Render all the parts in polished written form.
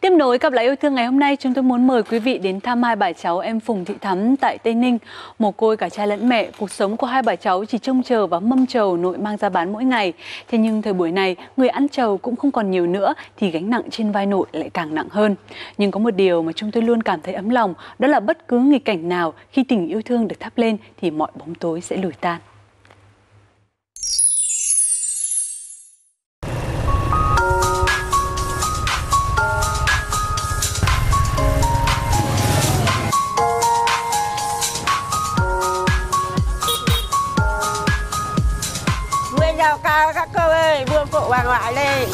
Tiếp nối cặp lại yêu thương ngày hôm nay, chúng tôi muốn mời quý vị đến thăm hai bà cháu em Phùng Thị Thắm tại Tây Ninh. Mồ côi cả cha lẫn mẹ, cuộc sống của hai bà cháu chỉ trông chờ vào mâm trầu nội mang ra bán mỗi ngày. Thế nhưng thời buổi này, người ăn trầu cũng không còn nhiều nữa thì gánh nặng trên vai nội lại càng nặng hơn. Nhưng có một điều mà chúng tôi luôn cảm thấy ấm lòng, đó là bất cứ nghịch cảnh nào, khi tình yêu thương được thắp lên thì mọi bóng tối sẽ lùi tan. Các cô ơi, buông cụ bà ngoại lên.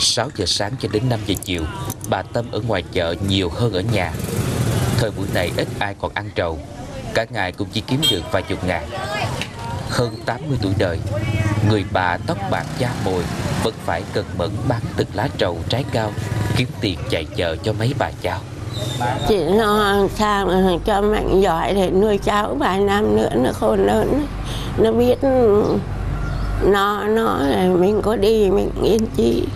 6 giờ sáng cho đến 5 giờ chiều, bà Tâm ở ngoài chợ nhiều hơn ở nhà. Thời buổi này ít ai còn ăn trầu, cả ngày cũng chỉ kiếm được vài chục ngàn. Hơn 80 tuổi đời, người bà tóc bạc da mồi vẫn phải cần mẫn bán từng lá trầu trái cao, kiếm tiền chạy chợ cho mấy bà cháu. Chị lo sao mà cho mạnh giỏi để nuôi cháu vài năm nữa nó khôn lớn, nó biết nó mình có đi mình yên chí.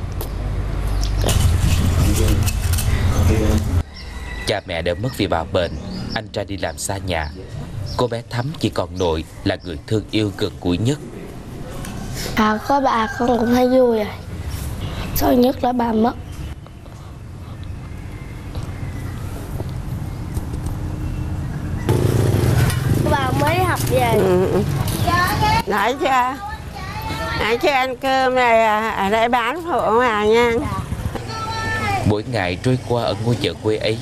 Cha mẹ đã mất vì bà bệnh, anh trai đi làm xa nhà, cô bé Thắm chỉ còn nội là người thương yêu gần gũi nhất. Có bà con cũng thấy vui rồi. Thôi nhất là bà mất. Bà mới học về. Nãy chưa ăn cơm này ở đây bán hộ mà nha. Mỗi ngày trôi qua ở ngôi chợ quê ấy,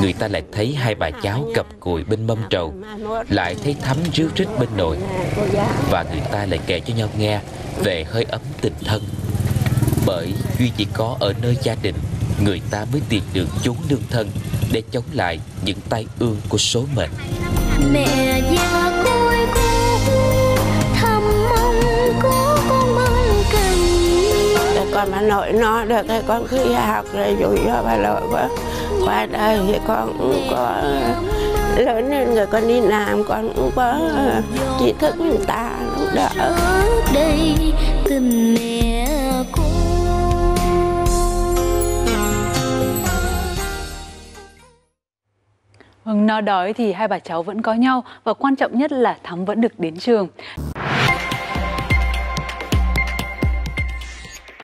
người ta lại thấy hai bà cháu cặp cùi bên mâm trầu, lại thấy Thắm ríu rít bên nội, và người ta lại kể cho nhau nghe về hơi ấm tình thân. Bởi duy chỉ có ở nơi gia đình, người ta mới tìm được chốn nương thân để chống lại những tai ương của số mệnh. Mẹ già côi cũ thầm mong có con mang cần. Để con bà nội nó được hay con cứ học rồi rủi cho bà nội quá. Qua đây thì con cũng có lớn lên rồi con đi làm, con cũng có trí thức người ta cũng đỡ. Đây tình mẹ cô. No đói thì hai bà cháu vẫn có nhau, và quan trọng nhất là Thắm vẫn được đến trường.